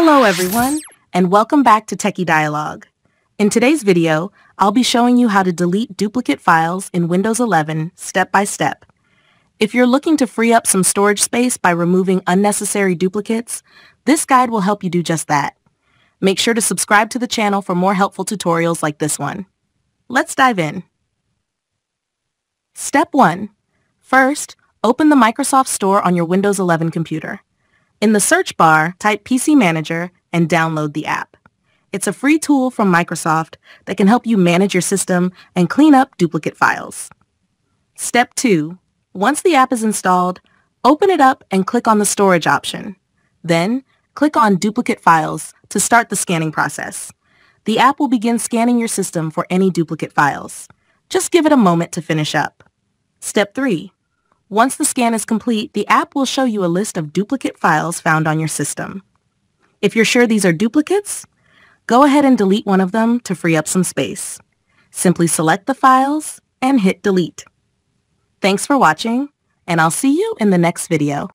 Hello everyone, and welcome back to Techie Dialogue. In today's video, I'll be showing you how to delete duplicate files in Windows 11 step by step. If you're looking to free up some storage space by removing unnecessary duplicates, this guide will help you do just that. Make sure to subscribe to the channel for more helpful tutorials like this one. Let's dive in. Step 1. First, open the Microsoft Store on your Windows 11 computer. In the search bar, type PC Manager and download the app. It's a free tool from Microsoft that can help you manage your system and clean up duplicate files. Step 2. Once the app is installed, open it up and click on the storage option. Then, click on Duplicate Files to start the scanning process. The app will begin scanning your system for any duplicate files. Just give it a moment to finish up. Step 3. Once the scan is complete, the app will show you a list of duplicate files found on your system. If you're sure these are duplicates, go ahead and delete one of them to free up some space. Simply select the files and hit delete. Thanks for watching, and I'll see you in the next video.